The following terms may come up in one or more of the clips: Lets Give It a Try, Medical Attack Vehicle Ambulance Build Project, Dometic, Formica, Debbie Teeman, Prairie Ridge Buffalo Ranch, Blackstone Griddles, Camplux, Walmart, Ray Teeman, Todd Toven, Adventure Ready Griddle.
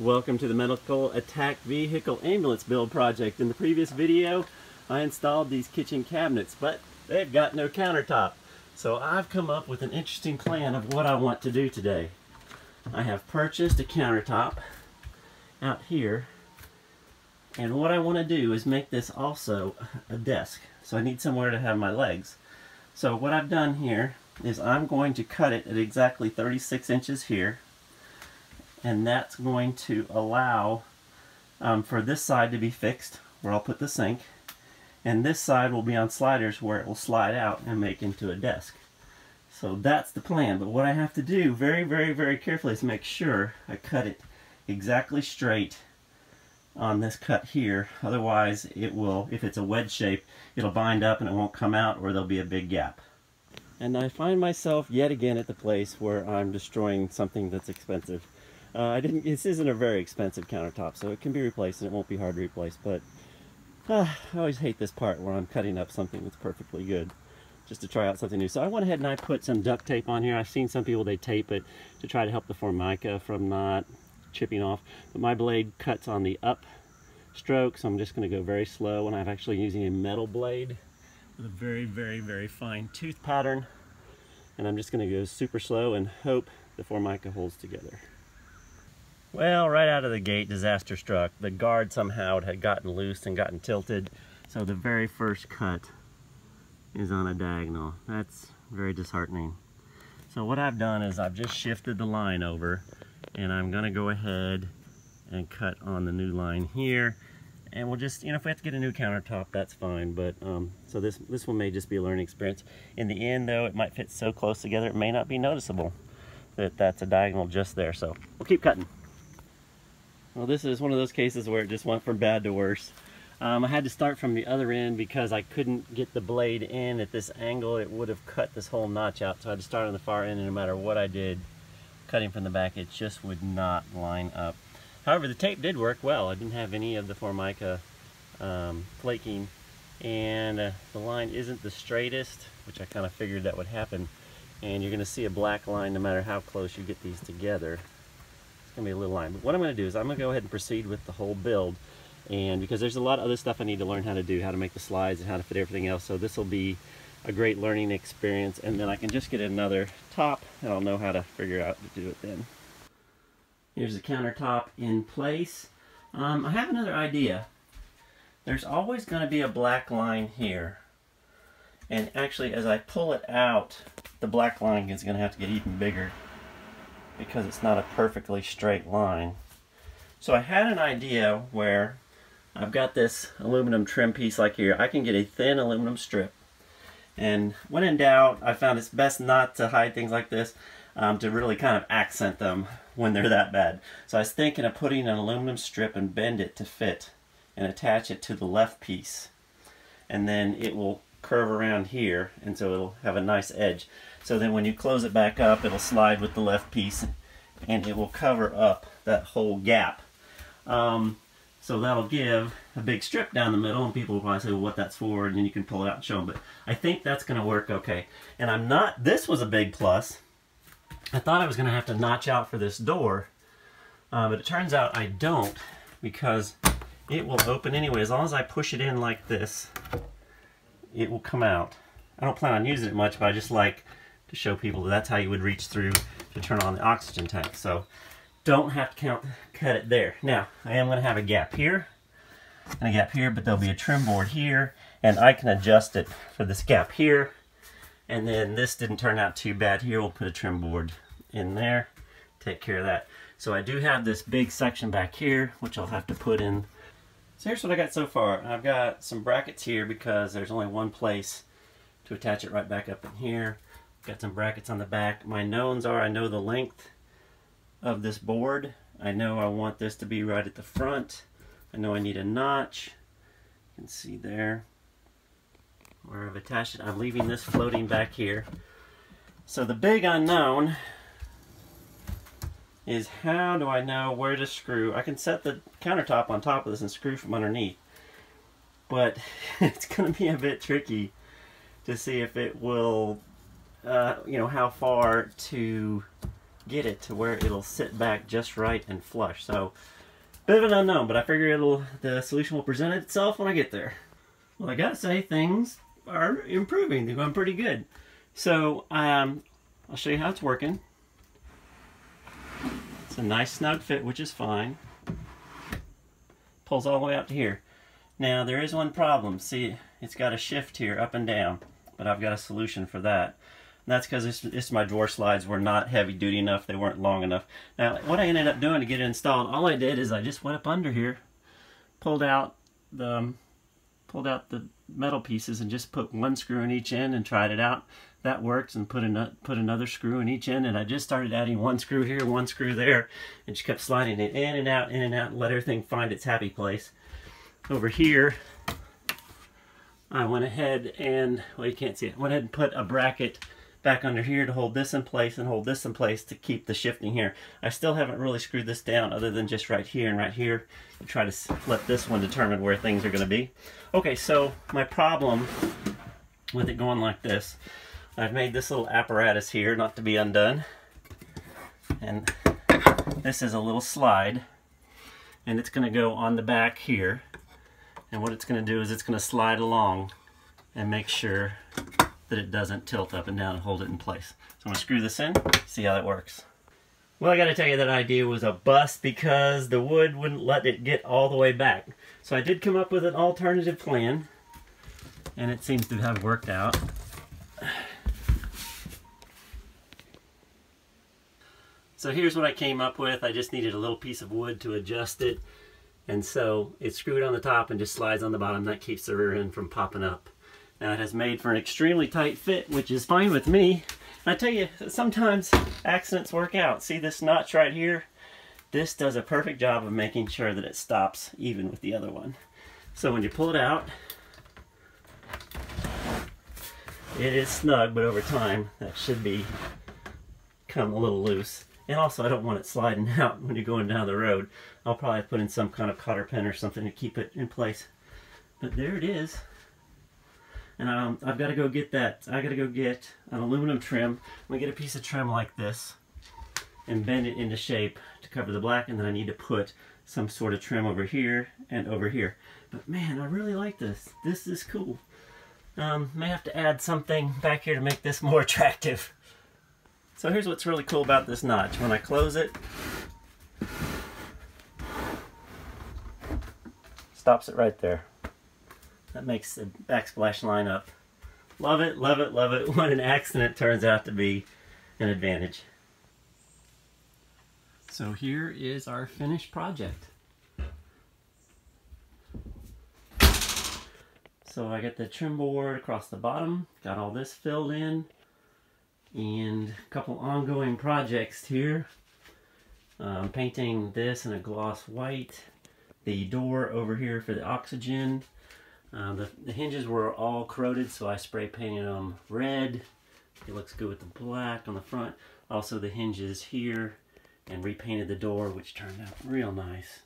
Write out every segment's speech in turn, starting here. Welcome to the Medical Attack Vehicle Ambulance Build Project. In the previous video, I installed these kitchen cabinets, but they've got no countertop. So I've come up with an interesting plan of what I want to do today. I have purchased a countertop out here, and what I want to do is make this also a desk. So I need somewhere to have my legs. So what I've done here is I'm going to cut it at exactly 36 inches here. And that's going to allow for this side to be fixed, where I'll put the sink, and this side will be on sliders where it will slide out and make into a desk. So that's the plan, but what I have to do very, very carefully is make sure I cut it exactly straight on this cut here. Otherwise it will, if it's a wedge shape, it'll bind up and it won't come out, or there'll be a big gap. And I find myself yet again at the place where I'm destroying something that's expensive. This isn't a very expensive countertop, so it can be replaced and it won't be hard to replace, but I always hate this part where I'm cutting up something that's perfectly good just to try out something new. So I went ahead and I put some duct tape on here. I've seen some people, they tape it to try to help the Formica from not chipping off, but my blade cuts on the up stroke, so I'm just going to go very slow, and I'm actually using a metal blade with a very, very fine tooth pattern, and I'm just going to go super slow and hope the Formica holds together. Well, right out of the gate, disaster struck. The guard somehow had gotten loose and gotten tilted, so the very first cut is on a diagonal. That's very disheartening. So what I've done is I've just shifted the line over, and I'm going to go ahead and cut on the new line here. And we'll just, you know, if we have to get a new countertop, that's fine, but so this one may just be a learning experience. In the end, though, it might fit so close together it may not be noticeable that that's a diagonal just there, so we'll keep cutting. Well, this is one of those cases where it just went from bad to worse. I had to start from the other end because I couldn't get the blade in at this angle. It would have cut this whole notch out, so I had to start on the far end, and no matter what I did, cutting from the back, it just would not line up. However, the tape did work well. I didn't have any of the Formica flaking, and the line isn't the straightest, which I kind of figured that would happen, and you're going to see a black line no matter how close you get these together. It's going to be a little line, but what I'm going to do is I'm going to go ahead and proceed with the whole build, and because there's a lot of other stuff I need to learn how to do, how to make the slides and how to fit everything else, so this will be a great learning experience, and then I can just get another top and I'll know how to figure out to do it then. Here's the countertop in place. I have another idea. There's always going to be a black line here, and actually as I pull it out, the black line is going to have to get even bigger, because it's not a perfectly straight line. So I had an idea where I've got this aluminum trim piece like here. I can get a thin aluminum strip, and when in doubt, I found it's best not to hide things like this to really kind of accent them when they're that bad. So I was thinking of putting an aluminum strip and bend it to fit and attach it to the left piece, and then it will curve around here, and so it'll have a nice edge. So then when you close it back up, it'll slide with the left piece and it will cover up that whole gap. So that'll give a big strip down the middle, and people will probably say, well, what that's for, and then you can pull it out and show them. But I think that's going to work okay. And I'm not, this was a big plus. I thought I was going to have to notch out for this door, but it turns out I don't, because it will open anyway. As long as I push it in like this, it will come out. I don't plan on using it much, but I just like to show people that's how you would reach through to turn on the oxygen tank. So don't have to cut it there. Now, I am going to have a gap here and a gap here, but there'll be a trim board here, and I can adjust it for this gap here. And then this didn't turn out too bad here. We'll put a trim board in there, take care of that. So I do have this big section back here, which I'll have to put in. So here's what I got so far. I've got some brackets here because there's only one place to attach it, right back up in here. Got some brackets on the back. My knowns are, I know the length of this board. I know I want this to be right at the front. I know I need a notch. You can see there where I've attached it. I'm leaving this floating back here. So the big unknown is, how do I know where to screw? I can set the countertop on top of this and screw from underneath, but it's going to be a bit tricky to see if it will, you know, how far to get it to where it'll sit back just right and flush. So, bit of an unknown, but I figure the solution will present itself when I get there. Well, I gotta say, things are improving. They're going pretty good. So, I'll show you how it's working. It's a nice snug fit, which is fine. Pulls all the way up to here. Now, there is one problem. See, it's got a shift here up and down, but I've got a solution for that. And that's because my drawer slides were not heavy duty enough. They weren't long enough. Now, what I ended up doing to get it installed, all I did is I just went up under here, pulled out the metal pieces and just put one screw in each end and tried it out. That works, and put another screw in each end, and I just started adding one screw here, one screw there, and just kept sliding it in and out, and let everything find its happy place. Over here, I went ahead and, well, you can't see it, went ahead and put a bracket back under here to hold this in place and hold this in place to keep the shifting here. I still haven't really screwed this down other than just right here and right here. I try to let this one determine where things are going to be. Okay, so my problem with it going like this, I've made this little apparatus here not to be undone, and this is a little slide, and it's going to go on the back here, and what it's going to do is it's going to slide along and make sure that it doesn't tilt up and down and hold it in place. So I'm gonna screw this in, see how that works. Well, I gotta tell you, that idea was a bust because the wood wouldn't let it get all the way back. So I did come up with an alternative plan, and it seems to have worked out. So here's what I came up with. I just needed a little piece of wood to adjust it. And so it's screwed on the top and just slides on the bottom. That keeps the rear end from popping up. Now, it has made for an extremely tight fit, which is fine with me. And I tell you, sometimes accidents work out. See this notch right here? This does a perfect job of making sure that it stops even with the other one. So when you pull it out, it is snug, but over time, that should become a little loose. And also, I don't want it sliding out when you're going down the road. I'll probably put in some kind of cotter pin or something to keep it in place. But there it is. And I've got to go get that. I got to go get an aluminum trim. I'm going to get a piece of trim like this and bend it into shape to cover the black. And then I need to put some sort of trim over here and over here. But man, I really like this. This is cool. May have to add something back here to make this more attractive. So here's what's really cool about this notch. When I close it, stops it right there. That makes the backsplash line up. Love it, love it, love it. When an accident turns out to be an advantage. So here is our finished project. So I got the trim board across the bottom, got all this filled in, and a couple ongoing projects here. Painting this in a gloss white, the door over here for the oxygen. The hinges were all corroded, so I spray painted them red. It looks good with the black on the front. Also the hinges here, and repainted the door, which turned out real nice.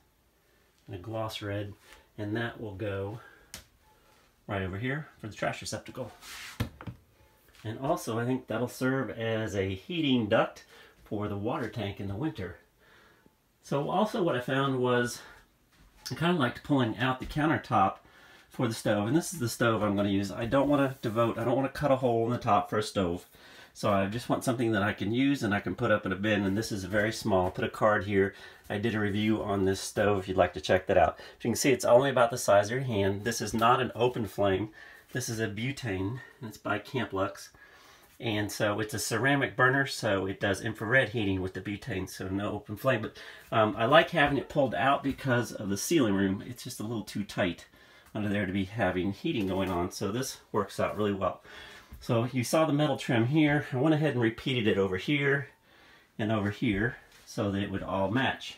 And a gloss red, and that will go right over here for the trash receptacle. And also I think that'll serve as a heating duct for the water tank in the winter. So also what I found was I kind of liked pulling out the countertop for the stove, and this is the stove I'm going to use. I don't want to cut a hole in the top for a stove, so I just want something that I can use and I can put up in a bin, and this is very small. I'll put a card here. I did a review on this stove if you'd like to check that out. As you can see, it's only about the size of your hand. This is not an open flame. This is a butane, and it's by Camplux, and so it's a ceramic burner, so it does infrared heating with the butane, so no open flame. But I like having it pulled out because of the ceiling room. It's just a little too tight under there to be having heating going on, so this works out really well. So you saw the metal trim here. I went ahead and repeated it over here and over here so that it would all match.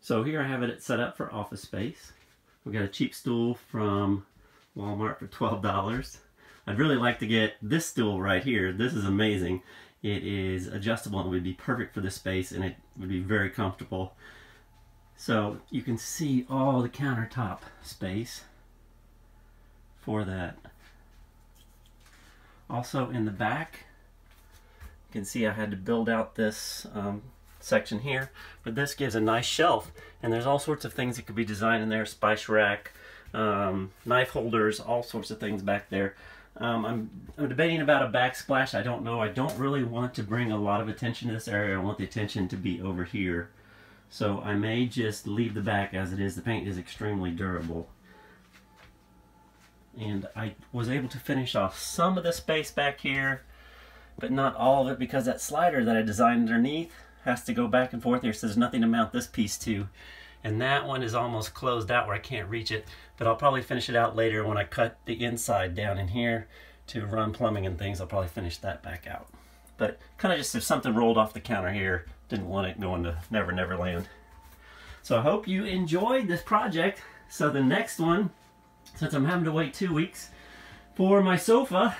So here I have it set up for office space. We've got a cheap stool from Walmart for $12. I'd really like to get this stool right here. This is amazing. It is adjustable and would be perfect for this space, and it would be very comfortable. So you can see all the countertop space for that. Also in the back, you can see I had to build out this section here, but this gives a nice shelf, and there's all sorts of things that could be designed in there, spice rack, knife holders, all sorts of things back there. I'm debating about a backsplash. I don't know. I don't really want to bring a lot of attention to this area. I want the attention to be over here. So I may just leave the back as it is. The paint is extremely durable. And I was able to finish off some of the space back here, but not all of it, because that slider that I designed underneath has to go back and forth here, so there's nothing to mount this piece to. And that one is almost closed out where I can't reach it, but I'll probably finish it out later when I cut the inside down in here to run plumbing and things. I'll probably finish that back out. But kind of just if something rolled off the counter here, didn't want it going to Never Never Land. So I hope you enjoyed this project. So the next one, since I'm having to wait 2 weeks for my sofa,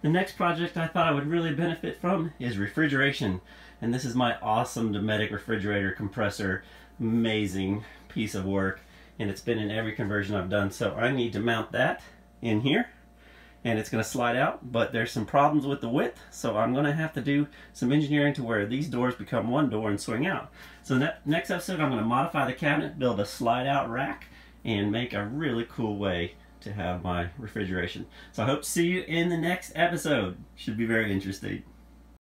the next project I thought I would really benefit from is refrigeration. And this is my awesome Dometic refrigerator compressor. Amazing piece of work, and it's been in every conversion I've done. So I need to mount that in here, and it's going to slide out, but there's some problems with the width, so I'm going to have to do some engineering to where these doors become one door and swing out. So in that next episode, I'm going to modify the cabinet, build a slide out rack, and make a really cool way to have my refrigeration. So I hope to see you in the next episode. Should be very interesting.